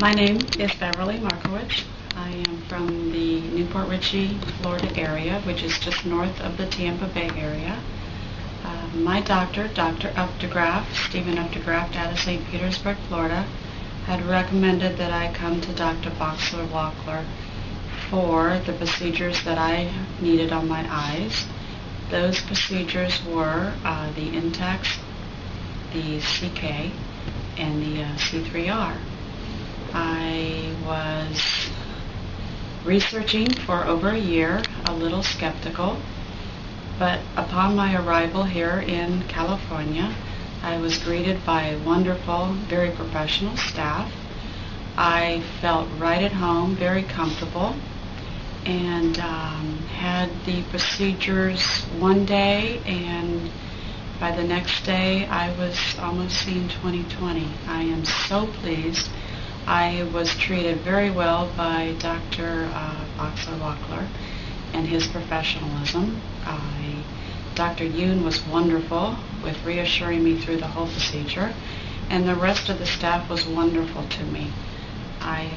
My name is Beverly Markowitz. I am from the Newport Richey, Florida area, which is just north of the Tampa Bay area. My doctor, Dr. Updegraff, Stephen Updegraff, out of St. Petersburg, Florida, had recommended that I come to Dr. Boxer Wachler for the procedures that I needed on my eyes. Those procedures were the Intacs, the CK, and the C3R. I was researching for over a year, a little skeptical, but upon my arrival here in California, I was greeted by a wonderful, very professional staff. I felt right at home, very comfortable, and had the procedures one day, and by the next day I was almost seeing 20/20. I am so pleased. I was treated very well by Dr. Boxer Wachler and his professionalism. Dr. Yoon was wonderful with reassuring me through the whole procedure, and the rest of the staff was wonderful to me. I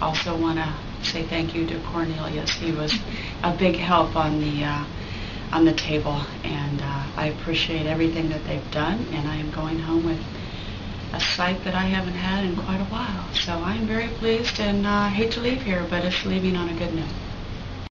also want to say thank you to Cornelius. He was a big help on the table, and I appreciate everything that they've done, and I am going home with a sight that I haven't had in quite a while. So I'm very pleased, and I hate to leave here, but it's leaving on a good note.